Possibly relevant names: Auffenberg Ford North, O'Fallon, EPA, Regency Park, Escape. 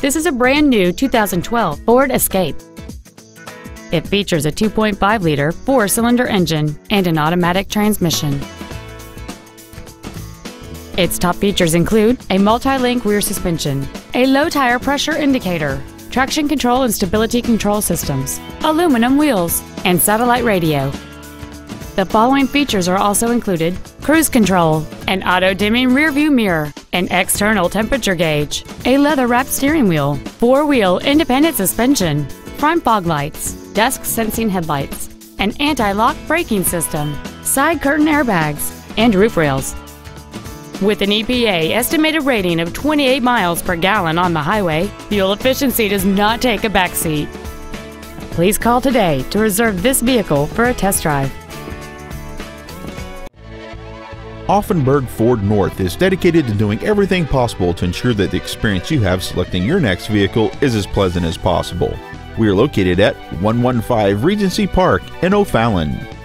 This is a brand-new 2012 Ford Escape. It features a 2.5-liter four-cylinder engine and an automatic transmission. Its top features include a multi-link rear suspension, a low-tire pressure indicator, traction control and stability control systems, aluminum wheels, and satellite radio. The following features are also included: cruise control, an auto-dimming rearview mirror, an external temperature gauge, a leather-wrapped steering wheel, four-wheel independent suspension, front fog lights, dusk-sensing headlights, an anti-lock braking system, side curtain airbags, and roof rails. With an EPA estimated rating of 28 miles per gallon on the highway, fuel efficiency does not take a backseat. Please call today to reserve this vehicle for a test drive. Auffenberg Ford North is dedicated to doing everything possible to ensure that the experience you have selecting your next vehicle is as pleasant as possible. We are located at 115 Regency Park in O'Fallon.